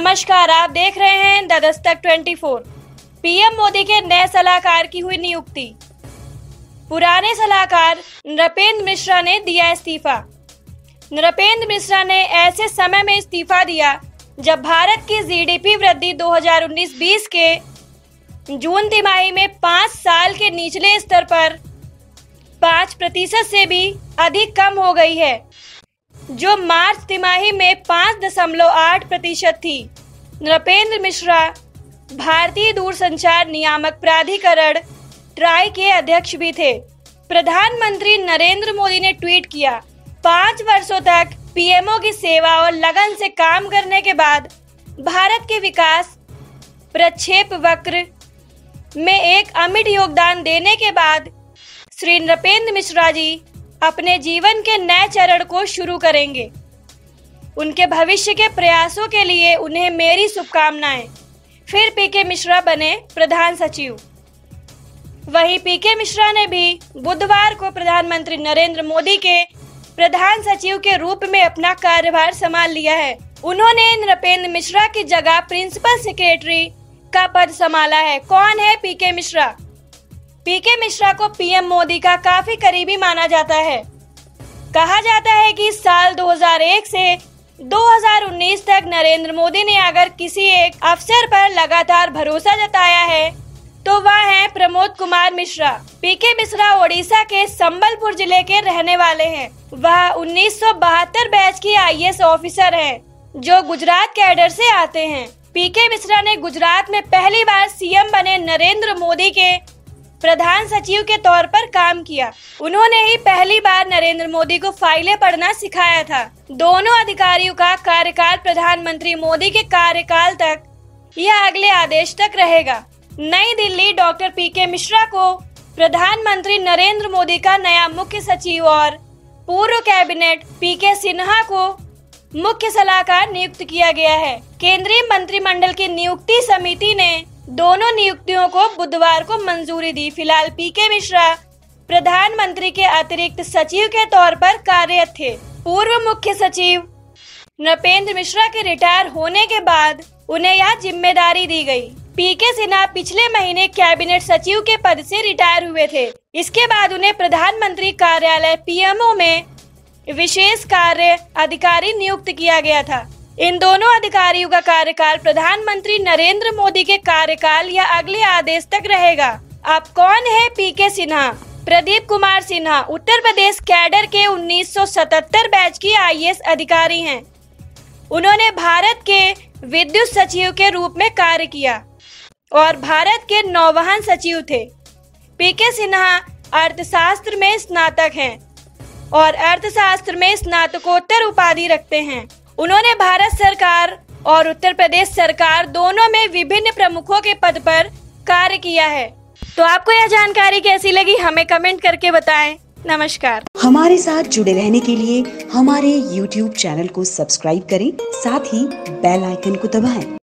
नमस्कार, आप देख रहे हैं द दस्तक 24। पीएम मोदी के नए सलाहकार की हुई नियुक्ति। पुराने सलाहकार नृपेंद्र मिश्रा ने दिया इस्तीफा। नृपेंद्र मिश्रा ने ऐसे समय में इस्तीफा दिया जब भारत की जीडीपी वृद्धि 2019-20 के जून तिमाही में 5 साल के निचले स्तर पर 5% से भी अधिक कम हो गई है, जो मार्च तिमाही में 5.8% थी। नृपेंद्र मिश्रा भारतीय दूरसंचार नियामक प्राधिकरण ट्राई के अध्यक्ष भी थे। प्रधानमंत्री नरेंद्र मोदी ने ट्वीट किया, 5 वर्षों तक पीएमओ की सेवा और लगन से काम करने के बाद भारत के विकास प्रक्षेप वक्र में एक अमिट योगदान देने के बाद श्री नृपेंद्र मिश्रा जी अपने जीवन के नए चरण को शुरू करेंगे। उनके भविष्य के प्रयासों के लिए उन्हें मेरी शुभकामनाएं। फिर पीके मिश्रा बने प्रधान सचिव। वहीं पीके मिश्रा ने भी बुधवार को प्रधानमंत्री नरेंद्र मोदी के प्रधान सचिव के रूप में अपना कार्यभार संभाल लिया है। उन्होंने नृपेंद्र मिश्रा की जगह प्रिंसिपल सेक्रेटरी का पद संभाला है। कौन है पीके मिश्रा? पीके मिश्रा को पीएम मोदी का काफी करीबी माना जाता है। कहा जाता है कि साल 2001 से 2019 तक नरेंद्र मोदी ने अगर किसी एक अफसर पर लगातार भरोसा जताया है तो वह है प्रमोद कुमार मिश्रा। पीके मिश्रा ओडिशा के संबलपुर जिले के रहने वाले हैं। वह 1972 बैच की आईएएस ऑफिसर हैं, जो गुजरात कैडर से आते हैं। पीके मिश्रा ने गुजरात में पहली बार सीएम बने नरेंद्र मोदी के प्रधान सचिव के तौर पर काम किया। उन्होंने ही पहली बार नरेंद्र मोदी को फाइलें पढ़ना सिखाया था। दोनों अधिकारियों का कार्यकाल प्रधानमंत्री मोदी के कार्यकाल तक या अगले आदेश तक रहेगा। नई दिल्ली। डॉक्टर पीके मिश्रा को प्रधानमंत्री नरेंद्र मोदी का नया मुख्य सचिव और पूर्व कैबिनेट पीके सिन्हा को मुख्य सलाहकार नियुक्त किया गया है। केंद्रीय मंत्रिमंडल की नियुक्ति समिति ने दोनों नियुक्तियों को बुधवार को मंजूरी दी। फिलहाल पीके मिश्रा प्रधानमंत्री के अतिरिक्त सचिव के तौर पर कार्यरत थे। पूर्व मुख्य सचिव नृपेंद्र मिश्रा के रिटायर होने के बाद उन्हें यह जिम्मेदारी दी गई। पीके सिन्हा पिछले महीने कैबिनेट सचिव के पद से रिटायर हुए थे। इसके बाद उन्हें प्रधानमंत्री कार्यालय पीएमओ में विशेष कार्य अधिकारी नियुक्त किया गया था। इन दोनों अधिकारियों का कार्यकाल प्रधानमंत्री नरेंद्र मोदी के कार्यकाल या अगले आदेश तक रहेगा। अब कौन है पीके सिन्हा? प्रदीप कुमार सिन्हा उत्तर प्रदेश कैडर के 1977 बैच की आईएएस अधिकारी हैं। उन्होंने भारत के विद्युत सचिव के रूप में कार्य किया और भारत के नौवहन सचिव थे। पीके सिन्हा अर्थशास्त्र में स्नातक हैं और अर्थशास्त्र में स्नातकोत्तर उपाधि रखते हैं। उन्होंने भारत सरकार और उत्तर प्रदेश सरकार दोनों में विभिन्न प्रमुखों के पद पर कार्य किया है। तो आपको यह जानकारी कैसी लगी, हमें कमेंट करके बताएं। नमस्कार। हमारे साथ जुड़े रहने के लिए हमारे YouTube चैनल को सब्सक्राइब करें, साथ ही बेल आइकन को दबाएं।